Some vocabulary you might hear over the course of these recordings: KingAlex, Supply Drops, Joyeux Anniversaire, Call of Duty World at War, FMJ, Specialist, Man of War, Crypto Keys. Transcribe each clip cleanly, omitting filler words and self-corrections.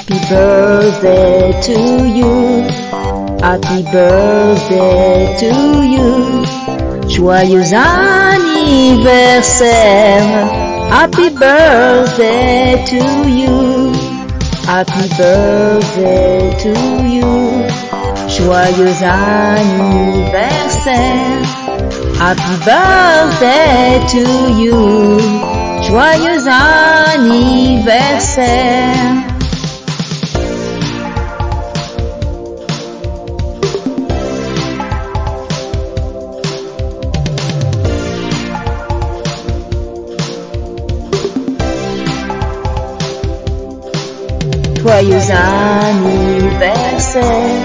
Happy birthday to you, happy birthday to you. Joyeux anniversaire, happy birthday to you, happy birthday to you. Joyeux anniversaire, happy birthday to you. Joyeux anniversaire. Joyeux anniversaire,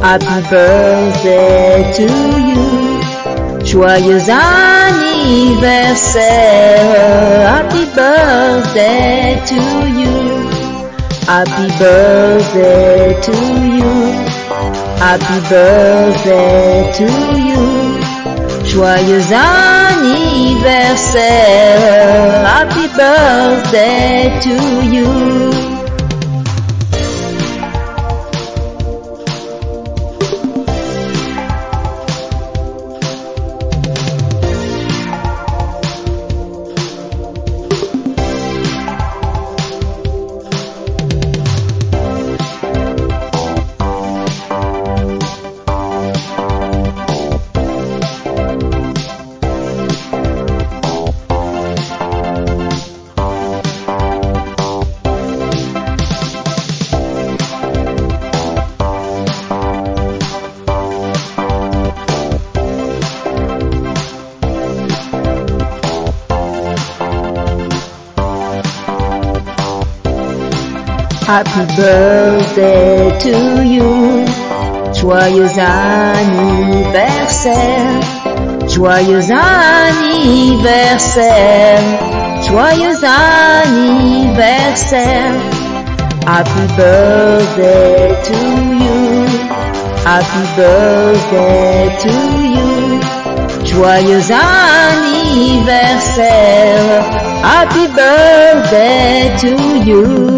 happy birthday to you. Joyeux anniversaire, happy birthday to you. Happy birthday to you, happy birthday to you. Joyeux anniversaire, happy birthday to you. Happy birthday to you, joyeux anniversaire, joyeux anniversaire, joyeux anniversaire. Happy birthday to you, happy birthday to you. Joyeux anniversaire, happy birthday to you.